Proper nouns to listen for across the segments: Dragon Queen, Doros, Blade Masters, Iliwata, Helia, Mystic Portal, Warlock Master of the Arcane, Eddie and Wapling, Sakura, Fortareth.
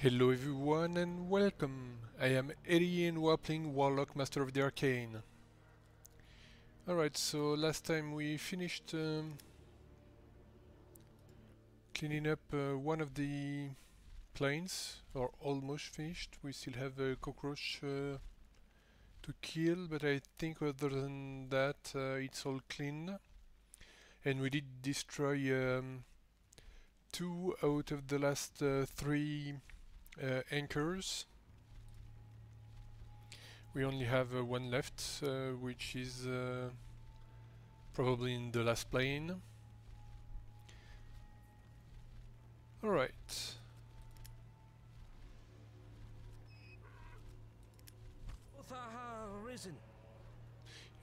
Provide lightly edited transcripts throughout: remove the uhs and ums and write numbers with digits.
Hello everyone and welcome! I am Eddie and Wapling, Warlock Master of the Arcane. Alright, so last time we finished cleaning up one of the planes, or almost finished. We still have a cockroach to kill, but I think other than that it's all clean. And we did destroy 2 out of the last 3 anchors. We only have 1 left, which is probably in the last plane. Alright.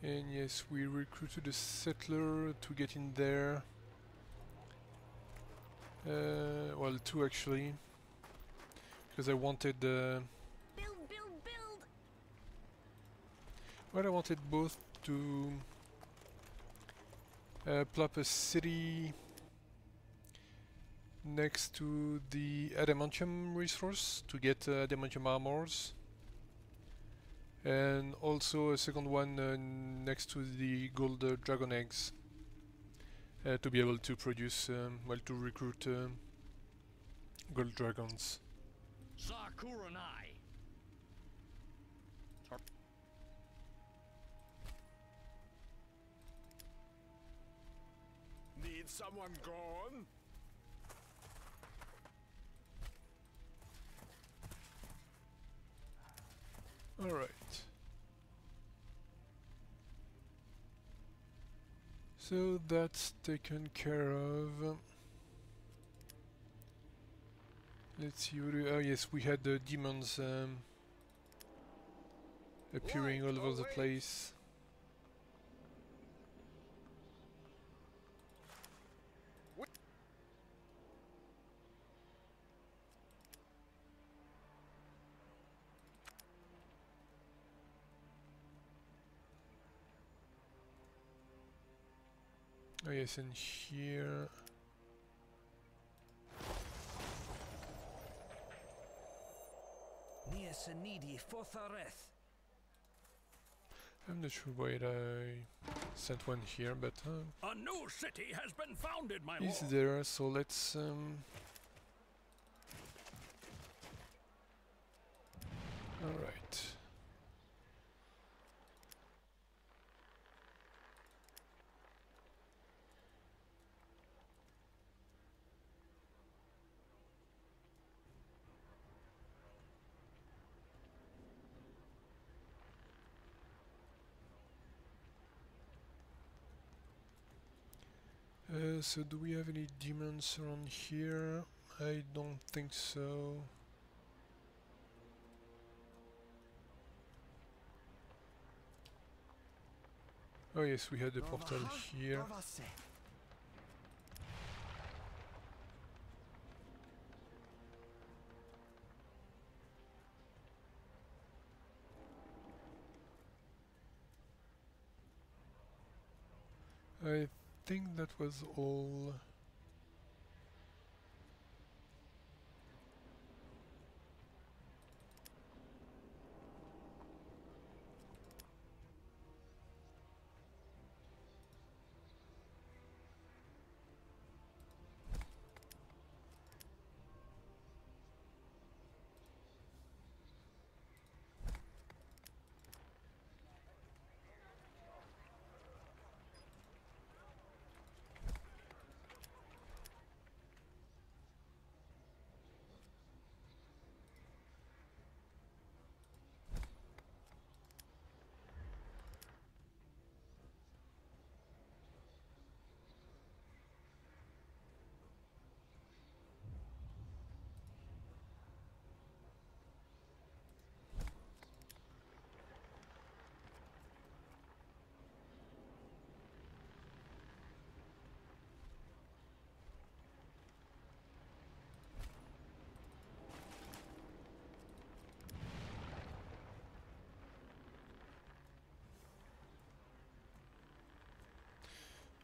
And yes, we recruited a settler to get in there. Well, 2 actually. Because I wanted Build! Well, I wanted both to plop a city next to the adamantium resource to get adamantium armors, and also a second one next to the gold dragon eggs to be able to produce, well, to recruit gold dragons. Sakura and I. Need someone gone? All right. So that's taken care of. Let's see. Oh yes, we had the demons appearing all over the place. Oh yes, and here... Near Sanidi, Fortareth. I'm not sure why I sent one here, but... a new city has been founded, my lord! Is there, so let's... Alright. So do we have any demons around here? I don't think so. Oh yes, we had a portal here. I think that was all.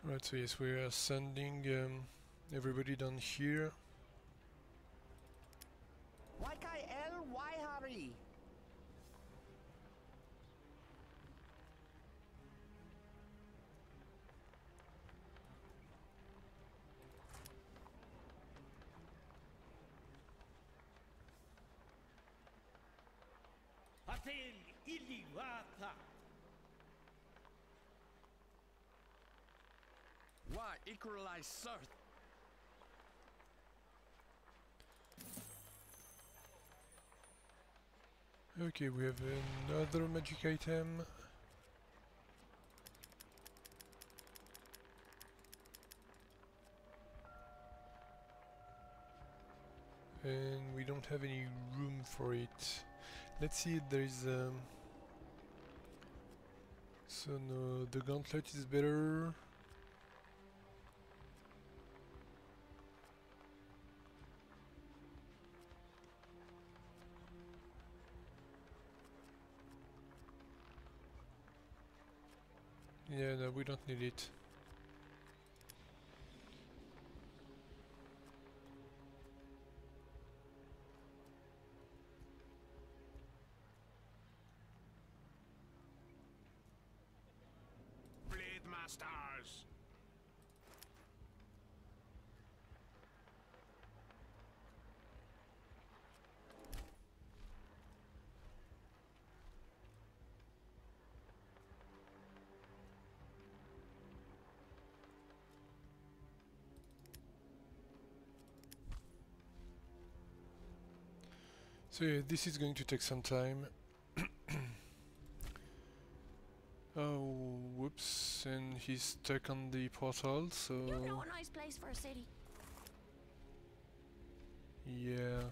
Right, so yes, we are sending everybody down here. Why can't free. Patil Iliwata. Why equalize Surth? Okay, we have another magic item. And we don't have any room for it. Let's see if there is... So no, the gauntlet is better. Yeah, no, we don't need it. Blade Masters. So yeah, this is going to take some time. Oh, whoops, and he's stuck on the portal, so... You know a nice place for a city. Yeah.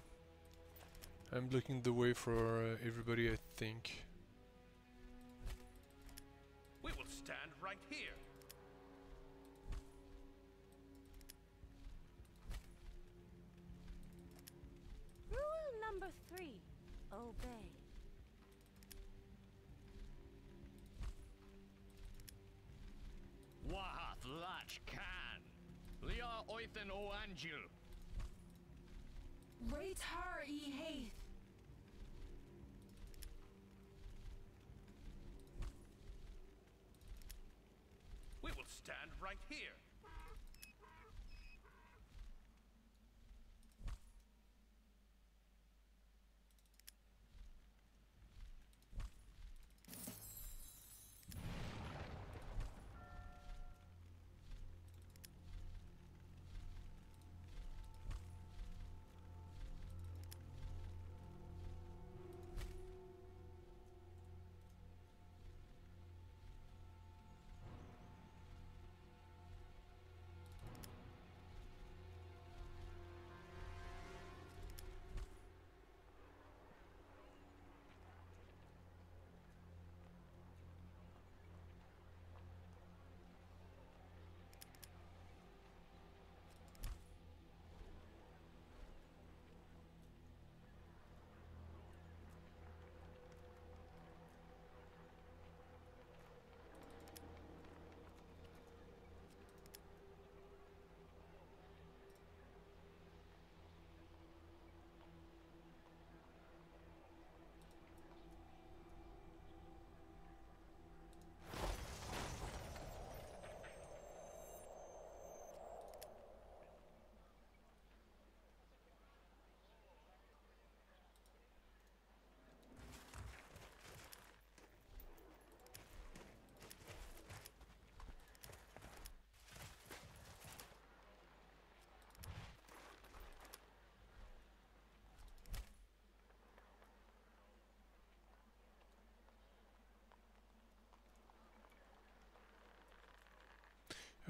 I'm blocking the way for everybody, I think. We will stand right here. Number 3, obey. Wahath Lach Khan, Liar Oithan O Angel. Raitar E Haith. We will stand right here.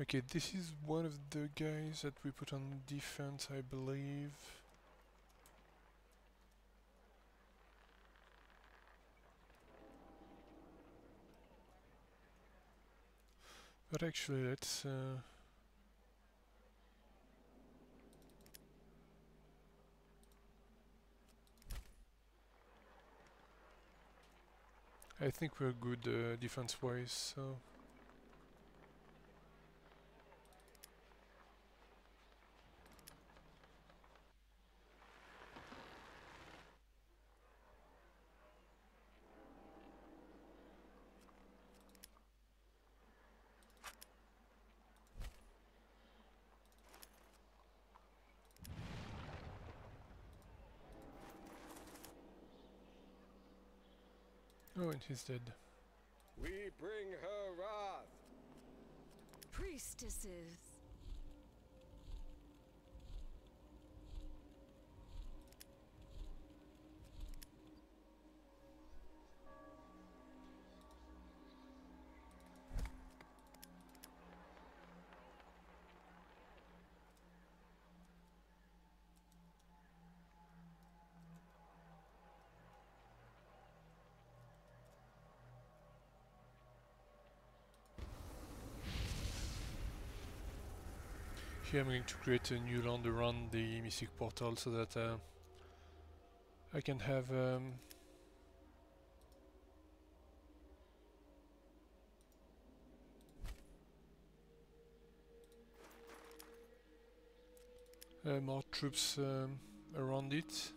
Okay, this is one of the guys that we put on defense, I believe. But actually, let's... I think we're good defense-wise, so... Oh, and she's dead. We bring her wrath. Priestesses. Here I'm going to create a new land around the Mystic Portal so that I can have more troops around it.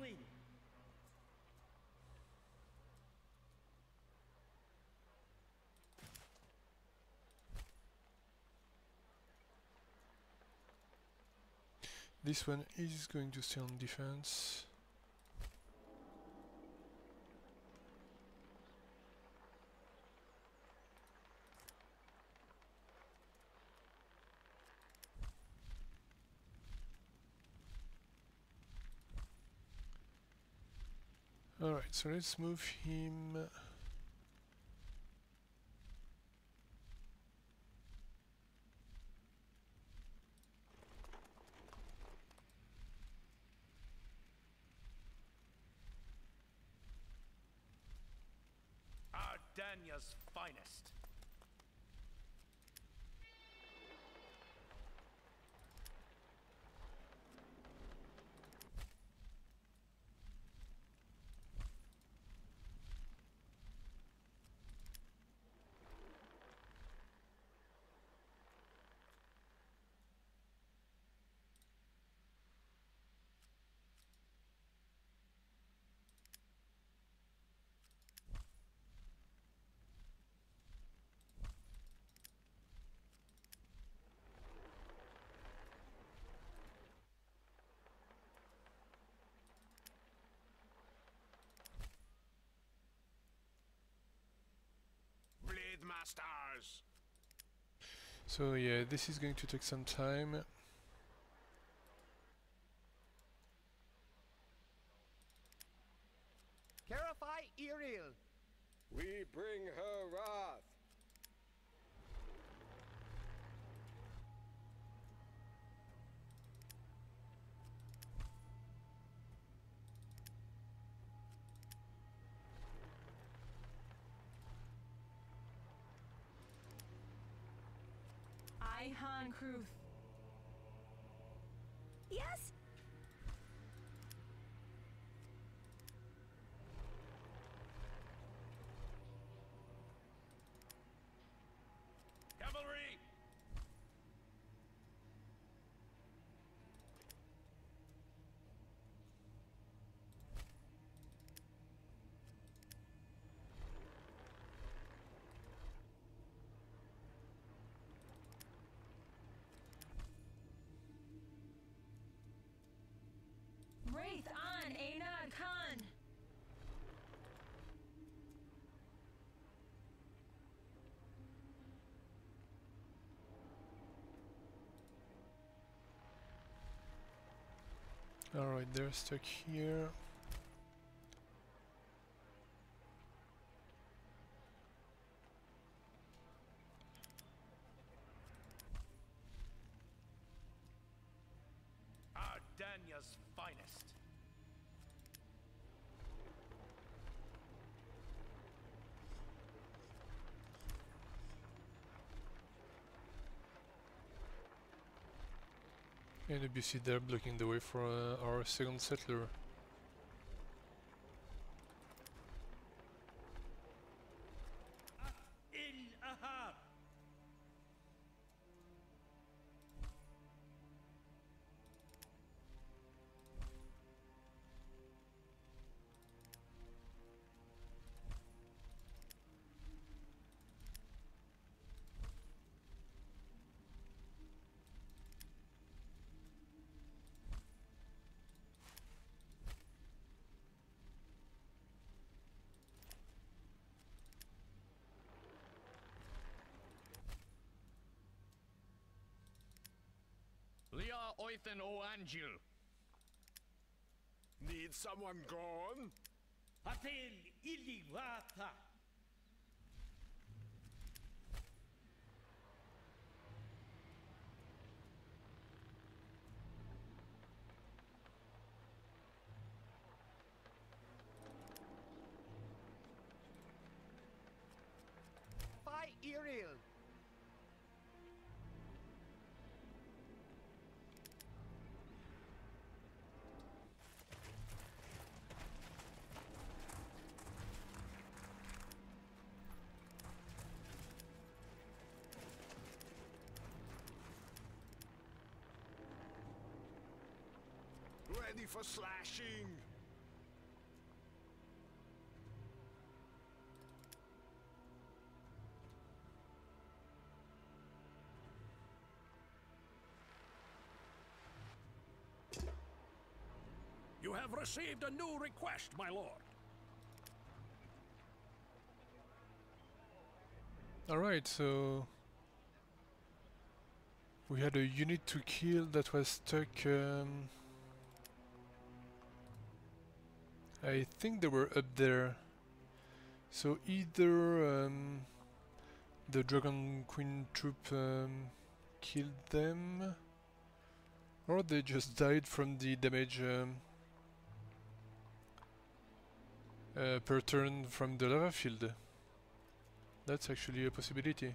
Win. This one is going to stay on defense. Alright, so let's move him Ardania's finest. Blade Masters. So yeah, this is going to take some time. Clarify Iriel. We bring her wrath. Han Kruth. Yes. Cavalry. Wraith on Aina Khan. All right, they're stuck here. finest. And a BC there blocking the way for our second settler. Oithen O Angel. Need someone gone? Patil Iliwata. By Ariel. Ready for slashing! You have received a new request, my lord. Alright, so we had a unit to kill that was stuck. I think they were up there, so either the Dragon Queen troop killed them, or they just died from the damage per turn from the lava field. That's actually a possibility.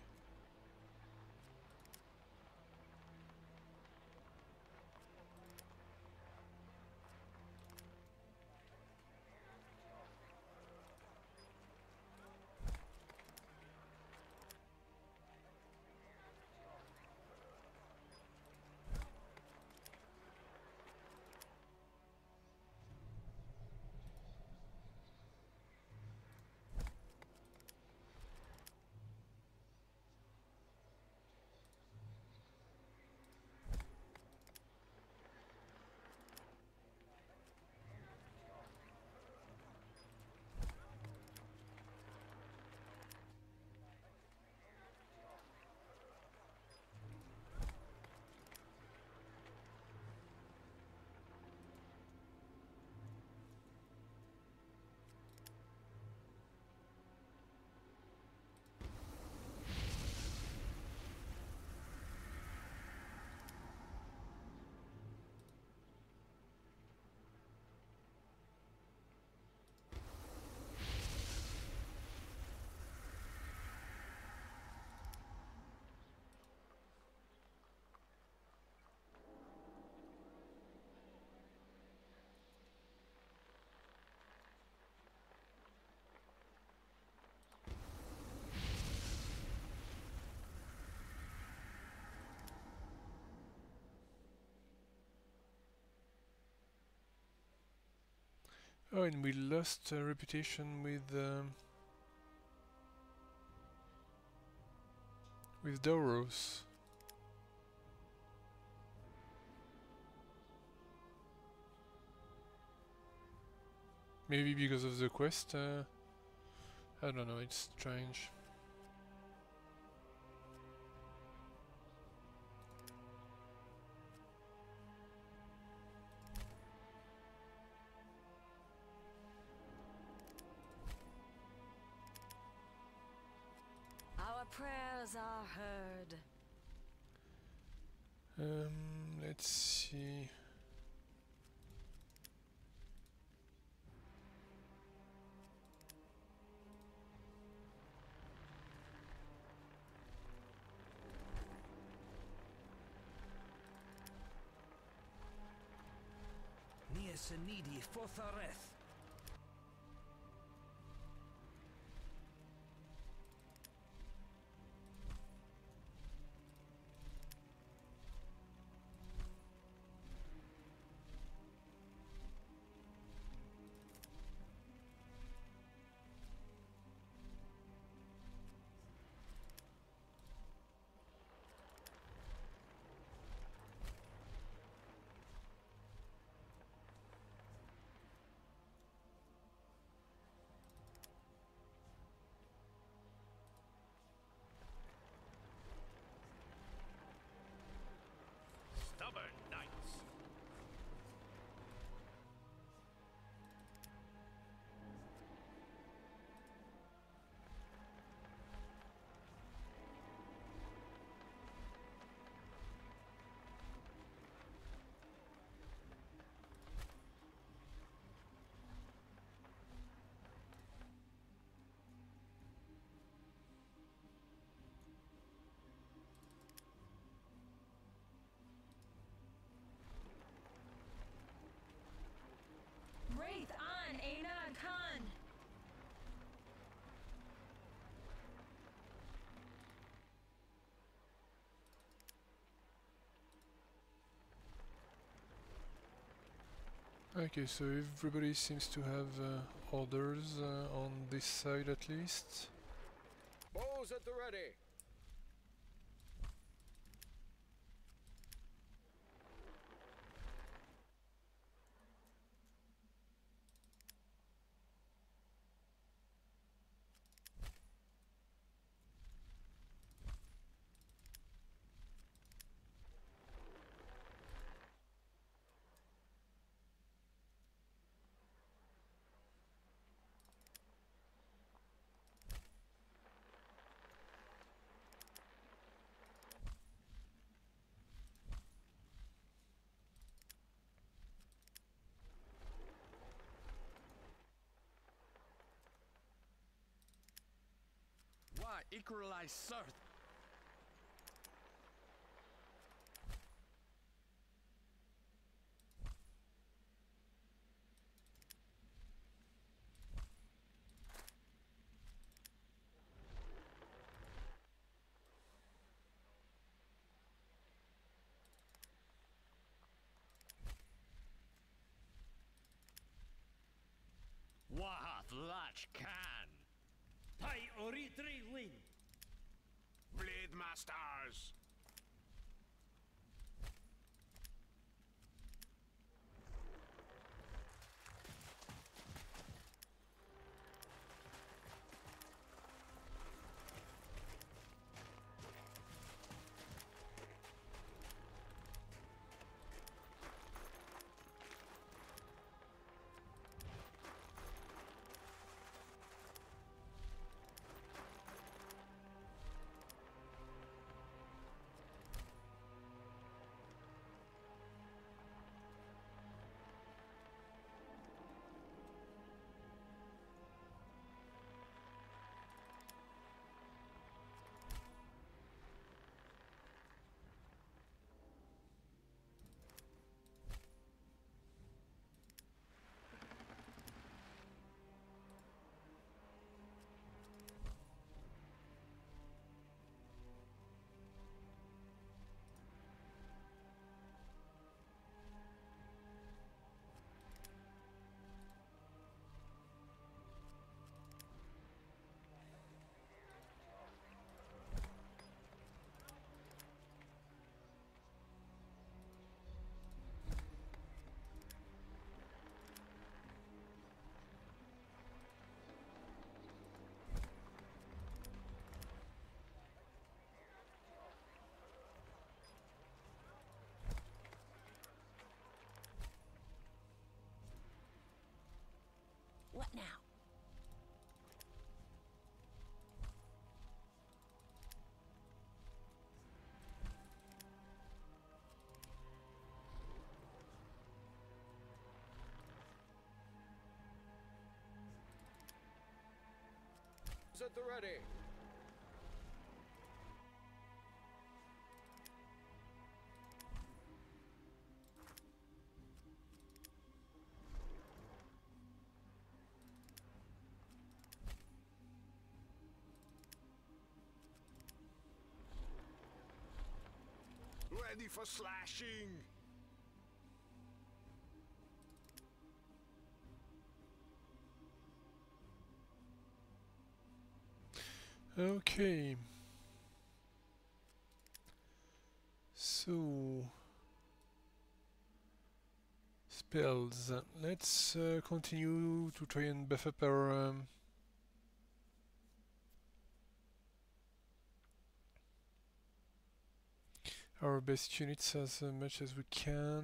Oh, and we lost a reputation with Doros. Maybe because of the quest. I don't know. It's strange. Are heard. Let's see. Senidi Fortareth. Stubborn knights. Wraith on Aina Khan! Okay, so everybody seems to have orders on this side at least. Bows at the ready! Equalize, sir. Wahath Lach Khan. Hi, Oritri Lin. Blade Masters. What now? Set the ready. ready for slashing! Okay. So... spells. Let's continue to try and buff up our... our best units as much as we can.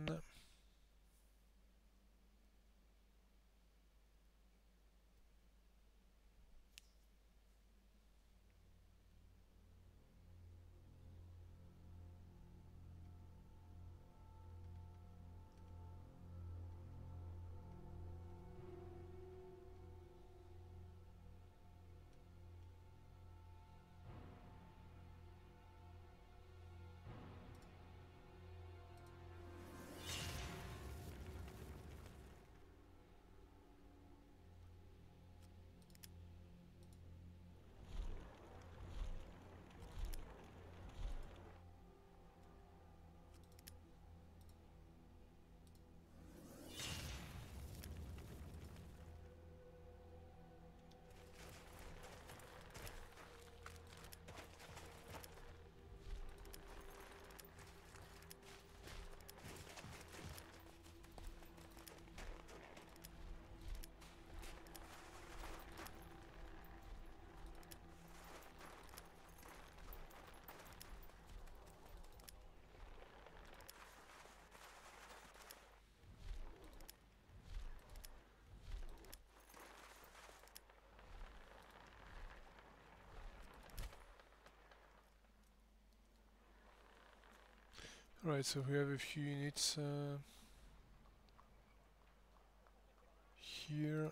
Right, so we have a few units here.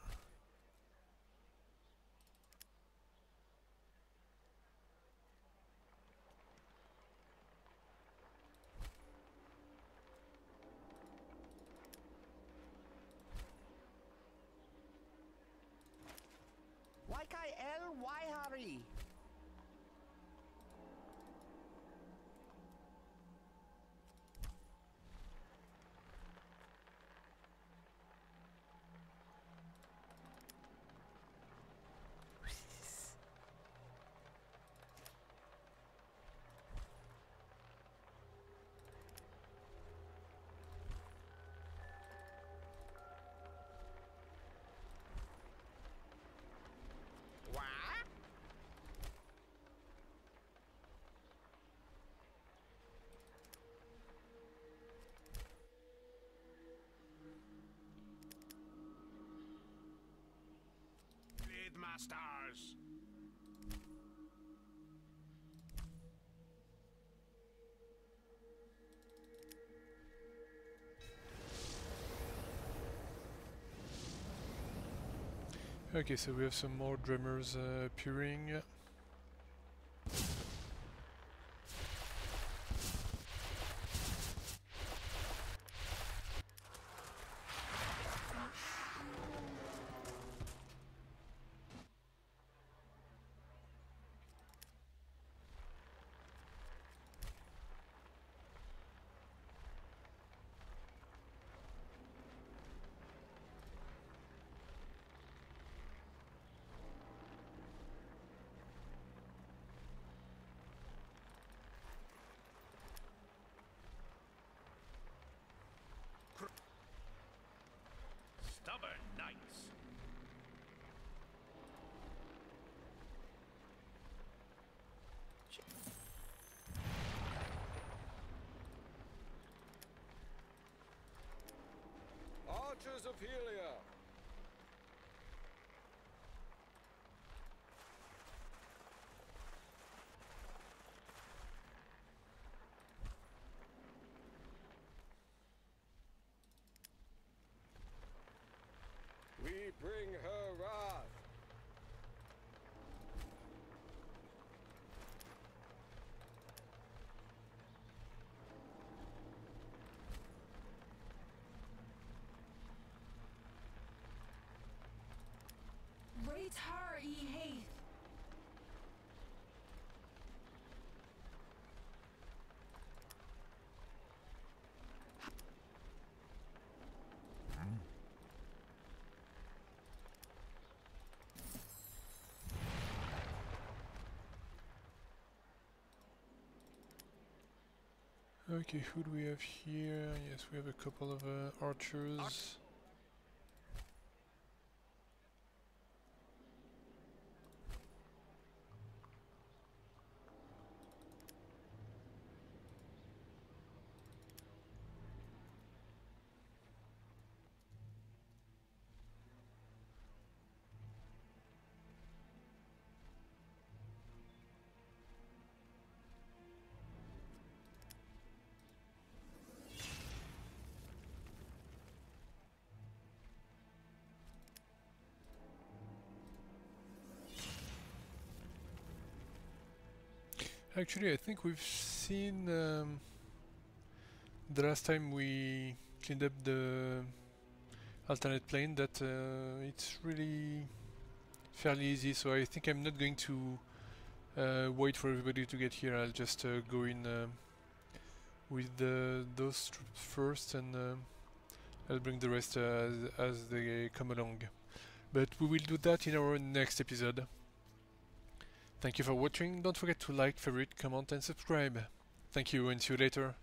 Why hurry? Blade Masters! Okay, so we have some more drummers appearing. Stubborn knights. Archers of Helia. Bring her wrath. Rate her, ye Heath. Okay, who do we have here? Yes, we have a couple of archers. Actually, I think we've seen the last time we cleaned up the alternate plane that it's really fairly easy, so I think I'm not going to wait for everybody to get here. I'll just go in with those troops first, and I'll bring the rest as they come along. But we will do that in our next episode. Thank you for watching, don't forget to like, favorite, comment and subscribe. Thank you and see you later.